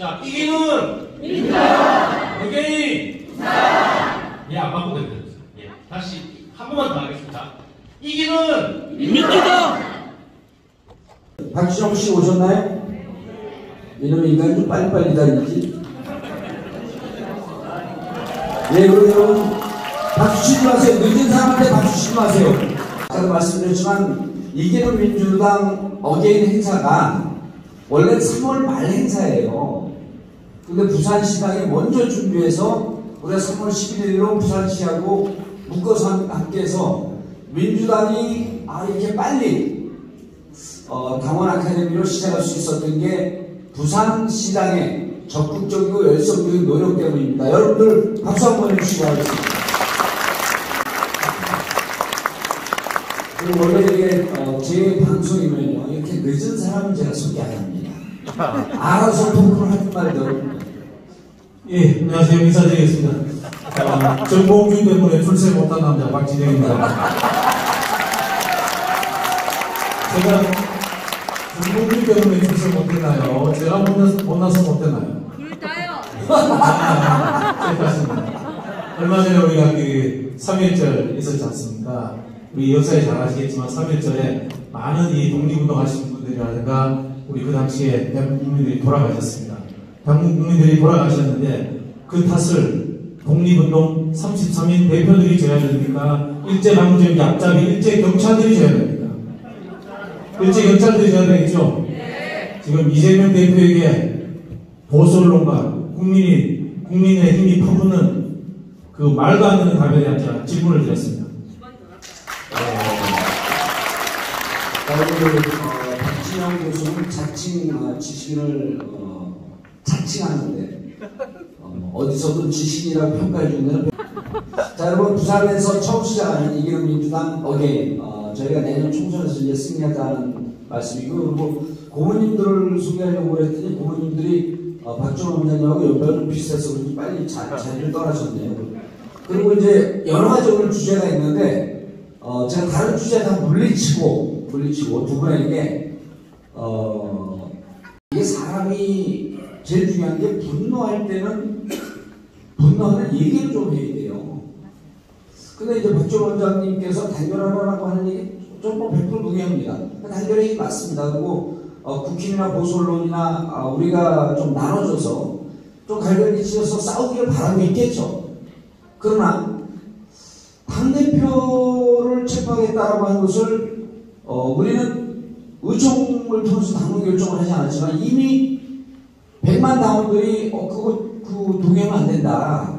자, 끼기는 민주당, 외계인 부산. 예, 안 바꾸게 됐어요. 예, 다시 한 번만 더 하겠습니다. 이기는 민주당. 박진영 씨 오셨나요? 이놈 인간이 좀 빨리빨리 다니지. 예, 그럼 여러분 박수 치지 마세요. 늦은 사람한테 박수 치지 마세요. 아까도 말씀드렸지만 이기는 민주당 어게인 행사가 원래 3월 말 행사예요. 근데 부산시당이 먼저 준비해서 우리가 3월 11일로 부산시하고 묶어서 함께 해서 민주당이 이렇게 빨리 당원 아카데미로 시작할 수 있었던 게 부산시당의 적극적이고 열성적인 노력 때문입니다. 여러분들 박수 한번 해주시기 바라겠습니다. 그리고 원래 이게 제 방송이면요 이렇게 늦은 사람은 제가 소개 안 합니다. 알아서 토크를 하는 말들. 예, 안녕하세요. 인사드리겠습니다. 정봉주 때문에 출세 못한 남자 박진영입니다. 제가 정봉주 때문에 출세 못했나요? 제가 못나서 못했나요? 둘 다요. 얼마 전에 우리가 3.1절 있었지 않습니까? 우리 역사에 잘 아시겠지만 3.1절에 많은 이 독립운동 하신 분들이라든가 우리 그 당시에 대한민국 국민들이 돌아가셨습니다. 대한민국 국민들이 돌아가셨는데 그 탓을 독립운동 33인 대표들이 져야 됩니까? 일제강점기 약자비 일제경찰들이 져야 됩니까? 일제경찰들이 져야 되겠죠? 네. 지금 이재명 대표에게 보수언론과 국민의 힘이 퍼붓는 그 말도 안 되는 답변에 대한 질문을 드렸습니다. 박진영 교수는 자칭 지식을 자칭하는데 어디서든 지식이라고 평가해 주는. 자, 여러분 부산에서 처음 시작하는 이기는 민주당 어게인. 저희가 내년 총선에서 이제 승리하자는 말씀이고, 그리고 고모님들을 소개하려고 그랬더니 고모님들이 박종원 원장님하고 연배는 비슷해서 그런지 빨리 자리를 떠나셨네요. 그리고 이제 여러 가지 오늘 주제가 있는데 제가 다른 주제 다 물리치고 두 분에게 이게 사람이 제일 중요한 게 분노할 때는 분노하는 얘기를 좀 해야 돼요. 근데 이제 박종원 원장님께서 단결하라고 하는 얘기 조금 100% 동의합니다. 단결이 맞습니다. 그리고 국힘이나 보수언론이나 우리가 좀 나눠줘서 좀 갈등이 치여서 싸우기를 바라고 있겠죠. 그러나 당대표를 체포하겠다라고 하는 것을 우리는 의총을 통해서 당론 결정을 하지 않았지만 이미 100만 당원들이 그거 동의하면 안 된다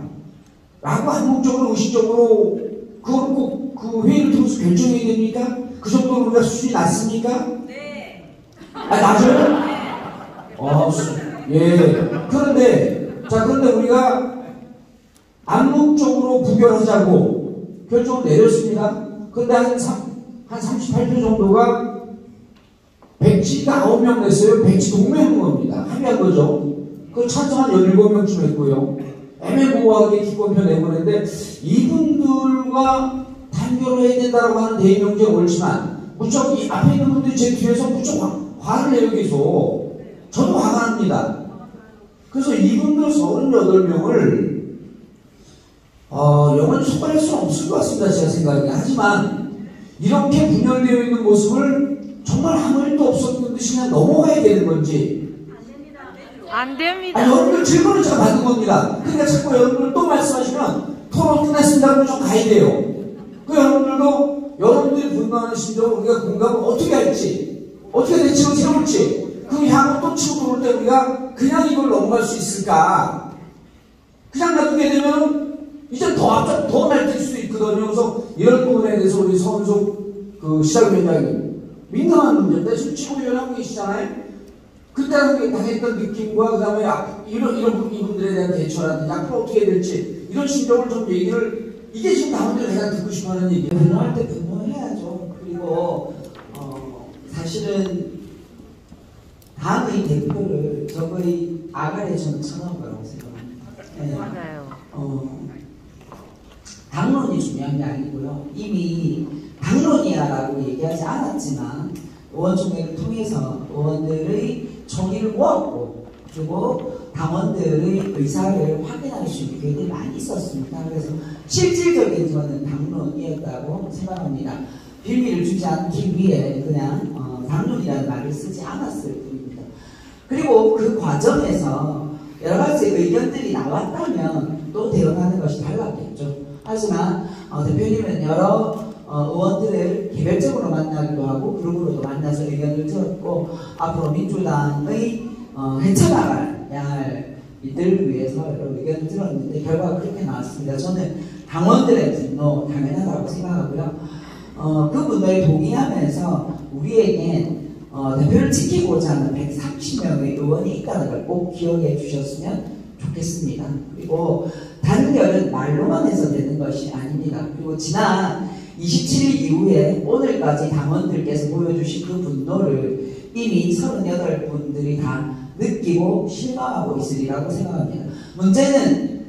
라고 한국적으로 의식적으로 그걸 꼭 그 회의를 통해서 결정해야 됩니까? 그 정도로 우리가 수준이 낮습니까? 네. 낮아요? 네. 예. 그런데 우리가 암묵적으로 부결하자고 결정을 내렸습니다. 그런데 한 38표 정도가 백지가 9명 냈어요. 백지 동맹인 겁니다. 합의한 거죠. 그 찬성한 17명쯤 했고요. 애매모호하게 기권표 내보냈는데 이분들과 단결을 해야 된다고 하는 대의명제가 옳지만 무척 이 앞에 있는 분들이 제 뒤에서 무척 화를 내요. 계속. 저도 화가 납니다. 그래서 이분들 38명을 영원히 속발할 수는 없을 것 같습니다. 제가 생각하기에. 하지만 이렇게 분열되어 있는 모습을 정말 아무 일도 없었던 듯이 그냥 넘어가야 되는 건지. 안 됩니다. 아니, 여러분들 질문을 제가 받은 겁니다. 그러니까 자꾸 여러분들 또 말씀하시면 토론 끝났습니다. 그럼 좀 가야 돼요. 그 여러분들도 여러분들이 분노하는 심정을 우리가 공감을 어떻게 할지, 어떻게 대책을 세울지, 그 향을 또 치고 들어올 때 우리가 그냥 이걸 넘어갈 수 있을까. 그냥 놔두게 되면 이제 더 날뛸 수도 있거든요. 그래서 이런 부분에 대해서 우리 서은숙 시장위원장님 민감한 문제인데 지금 최고위원하고 계시잖아요. 그때 당했던 느낌과 그 다음에 이런 이분들에 대한 대처라든지 앞으로 어떻게 해야 될지 이런 심정을 좀 얘기를 이게 지금 나오는 대로 내가 듣고 싶어하는 얘기예요. 분노할 때 분노해야죠. 그리고 사실은 당의 대표를 저거의 아가리에 저는 천한 거라고 생각합니다. 네. 맞아요. 당론이 중요한 게 아니고요. 이미 당론이야라고 얘기하지 않았지만 의원총회를 통해서 의원들의 총의를 모았고 주고 당원들의 의사를 확인할 수 있는 기회들이 많이 있었습니다. 그래서 실질적인 저는 당론이었다고 생각합니다. 빌미를 주지 않기 위해 그냥 당론이라는 말을 쓰지 않았을 뿐입니다. 그리고 그 과정에서 여러 가지 의견들이 나왔다면 또 대응하는 것이 달랐겠죠. 하지만 대표님은 여러 의원들을 개별적으로 만나기도 하고 그룹으로도 만나서 의견을 들었고 앞으로 민주당의 헤쳐나가야 할 이들을 위해서 여러 의견을 들었는데 결과가 그렇게 나왔습니다. 저는 당원들의 분노 당연하다고 생각하고요. 그 분노에 동의하면서 우리에겐 대표를 지키고자 하는 130명의 의원이 있다는 걸 꼭 기억해 주셨으면 좋겠습니다. 그리고 단결은 말로만 해서 되는 것이 아닙니다. 그리고 지난 27일 이후에 오늘까지 당원들께서 보여주신 그 분노를 이미 38분들이 다 느끼고 실감하고 있으리라고 생각합니다. 문제는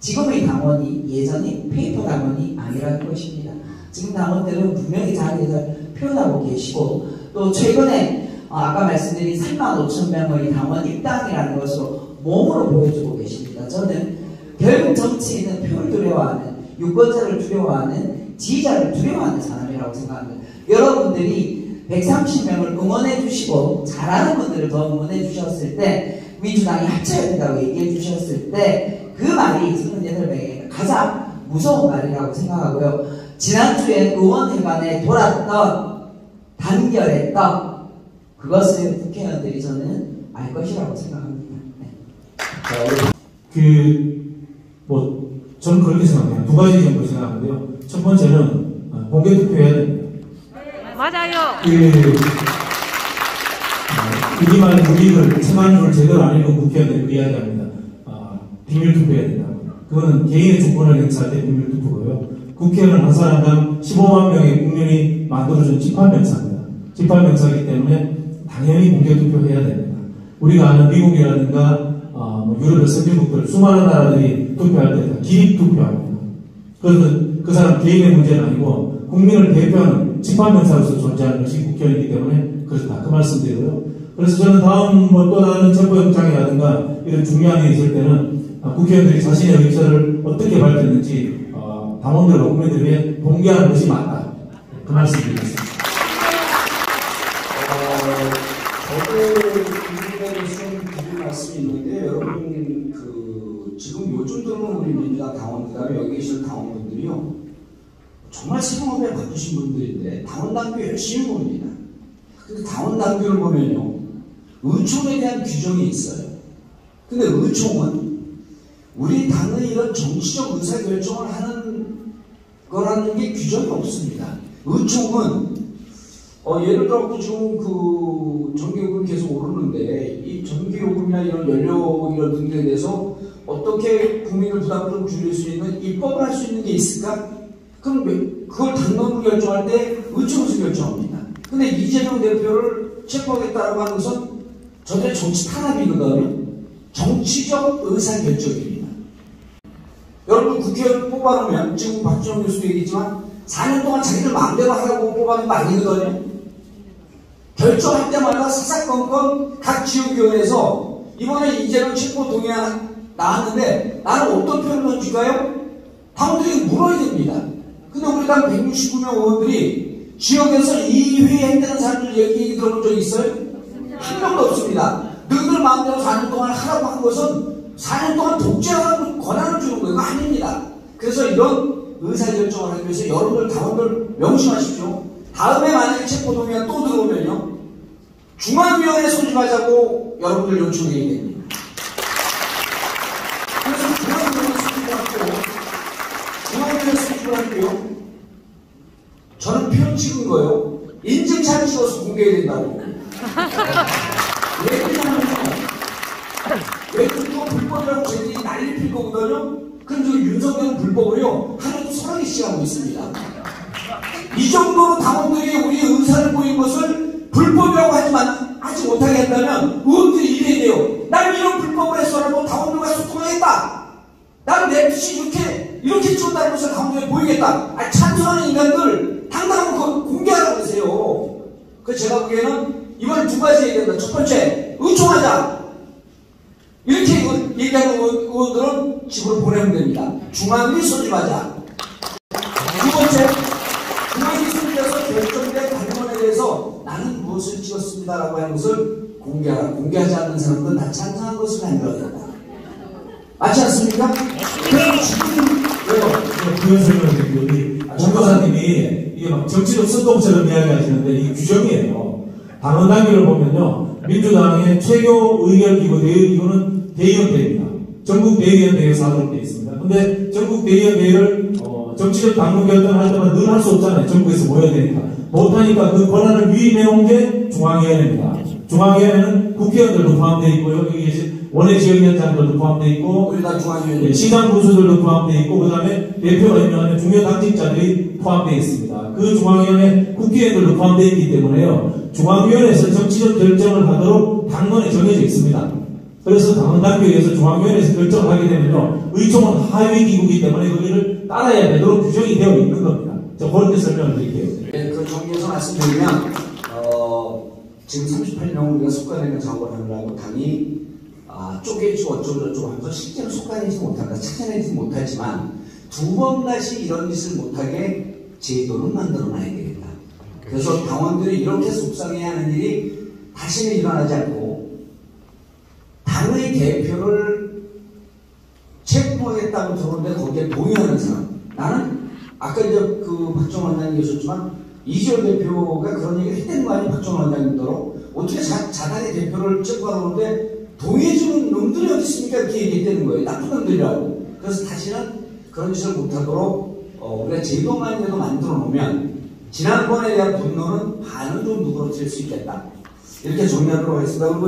지금의 당원이 예전의 페이퍼 당원이 아니라는 것입니다. 지금 당원들은 분명히 자기에서 표현하고 계시고 또 최근에 아까 말씀드린 35,000명의 당원 입당이라는 것으로 몸으로 보여주고 계십니다. 저는 결국 정치인은 표를 두려워하는 유권자를 두려워하는 지지자를 두려워하는 사람이라고 생각합니다. 여러분들이 130명을 응원해 주시고 잘하는 분들을 더 응원해 주셨을 때 민주당이 합쳐야 된다고 얘기해 주셨을 때 그 말이 38명에게 가장 무서운 말이라고 생각하고요. 지난주에 의원회관에 돌았던 단결했던 그것을 국회의원들이 저는 알 것이라고 생각합니다. 네. 저는 그렇게 생각해요. 두 가지 정도 생각하는데요. 첫 번째는 공개 투표해야 됩니다. 맞아요. 우리 말 우익을 체만을 제대로 안 읽고 국회의원들이 이야기합니다. 비밀 투표해야 된다. 그거는 개인의 조건을 행사할 때 비밀 투표고요. 국회의원은 한 사람당 15만 명의 국민이 만들어준 집합명사입니다. 집합명사이기 때문에 당연히 공개 투표해야 됩니다. 우리가 아는 미국이라든가 유럽의 선진국들 수많은 나라들이 투표할 때 다 기입 투표합니다. 그래서 그 사람 개인의 문제는 아니고 국민을 대표하는 집합명사로서 존재하는 것이 국회의원이기 때문에 그렇다. 그 말씀드리고요. 그래서 저는 다음 또 다른 체포영장이라든가 이런 중요한 게 있을 때는 국회의원들이 자신의 의사를 어떻게 밝혔는지 당원들과 국민들 위해 공개하는 것이 맞다. 그 말씀드리겠습니다. 지금 요즘 들어오는 우리 민주당 당원들, 다음에 여기 계시는 당원분들이요. 정말 생업에 바쁘신 분들인데, 당원당규 열심히 봅니다. 근데 당원당규를 보면요. 의총에 대한 규정이 있어요. 근데 의총은 우리 당의 이런 정치적 의사결정을 하는 거라는 게 규정이 없습니다. 의총은, 예를 들어서 지금 전기요금 계속 오르는데, 이 전기요금이나 이런 연료 이런 등등에 대해서 어떻게 국민을 부담을 줄일 수 있는 입법을 할 수 있는 게 있을까? 그럼 그걸 당론으로 결정할 때 의총에서 결정합니다. 근데 이재명 대표를 체포하겠다라고 하는 것은 저들의 정치 탄압이거든요. 정치적 의사결정입니다. 여러분 국회의원 뽑아놓으면 지금 박진영 교수도 얘기했지만 4년 동안 자기들 마음대로 하라고 뽑아놓은 거 아니거든요. 결정할 때마다 사사건건 각 지역위원회에서 이번에 이재명 체포 동의안 나왔는데 나는 어떤 표현을 던질까요? 당원들이 물어야 됩니다. 근데 우리 당 169명 의원들이 지역에서 이 회의 했다는 사람들 얘기 들어본 적 있어요? 한 명도 없습니다. 너희들 마음대로 4년 동안 하라고 한 것은 4년 동안 독재하라고 권한을 주는 거예요. 그거 아닙니다. 그래서 이런 의사결정을 하기 위해서 여러분들 당원들 명심하십시오. 다음에 만약에 체포동의가 또 들어오면요. 중앙위원회 소집하자고 여러분들 요청해야 됩니다. 할게요. 저는 표 찍은 거예요. 인증샷 찍어서 공개해야 된다고. 왜 그러냐면, 왜 그거 불법이라고 저희들이 난리 필 거거든요? 그럼 지금 윤석열은 불법으로요, 하나도 선하게 시작하고 있습니다. 이 정도로 당원들이 우리의 의사를 보인 것을 불법이라고 하지 못하게 한다면, 의원들이 이래야 돼요. 난 이런 불법을 했어라고 당원들과 소통하겠다. 나는 내 뜻이 이렇게 쏜다는 것을 당원들이 보이겠다. 찬성하는 인간들 당당한 거 공개하라고 그러세요. 그래서 제가 보기에는 이번에 두 가지 얘기한다. 첫 번째, 의총하자. 이렇게 얘기하는 의원들은 집으로 보내면 됩니다. 중앙이 소집하자. 두 번째, 중앙이 소집해서 결정된 당원에 대해서 나는 무엇을 지었습니다라고 하는 것을 공개하라. 공개하지 않는 사람들은 다 찬성한 것을 알려야 된다. 맞지 않습니까? 그럼 지금 왜요? 정교사님이 이게 막 정치적 선동처럼 이야기하시는데 이 규정이에요. 당원 단위를 보면요, 민주당의 최고 의결기구 대의기구는 대의원대입니다. 전국 대의원대회에서 하도록 되어 있습니다. 근데 전국 대의원대회를 정치적 당무 결정을 할 때마다 늘 할 수 없잖아요. 전국에서 모여야 되니까 못하니까 그 권한을 위임해 온 게 중앙위원회입니다. 중앙위원회는 국회의원들도 포함되어 있고요, 여기 계신 원외 지역위원장들도 포함되어 있고, 네, 시장 군수들도 포함되어 있고, 그 다음에 대표가 임명하는 중요 당직자들이 포함되어 있습니다. 그 중앙위원회 국회의원들도 포함되어 있기 때문에요, 중앙위원회에서 정치적 결정을 하도록 당론에 정해져 있습니다. 그래서 당원당규에 의해서 중앙위원회에서 결정을 하게 되면요, 의총은 하위기구이기 때문에 거기를 따라야 되도록 규정이 되어 있는 겁니다. 저 그렇게 설명을 드릴게요. 네, 그 정리해서 말씀드리면, 지금 38명 우리가 속간에는 작업을 하느라고 당이 쪼개지고 어쩌고저쩌고 하면서 실제로 속아내지 못한다, 찾아내지 못하지만 두 번 다시 이런 짓을 못하게 제도는 만들어놔야 되겠다. 그래서 당원들이 이렇게 속상해야 하는 일이 다시는 일어나지 않고, 당의 대표를 체포하겠다고 들었는데 거기에 동의하는 사람, 나는 아까 이제 그 박정원 원장님 계셨지만 이재명 대표가 그런 얘기를 했던 거 아니에요. 박정원 원장님도 어떻게 자단의 대표를 체포하는데 동의해주는 놈들이 어디 있습니까? 이렇게 얘기되는 거예요. 나쁜 놈들이라고. 그래서 다시는 그런 짓을 못하도록 우리가 제도만이라도 만들어 놓으면 지난번에 대한 분노는 반은 좀 누그러질 수 있겠다. 이렇게 정리하도록 하겠습니다.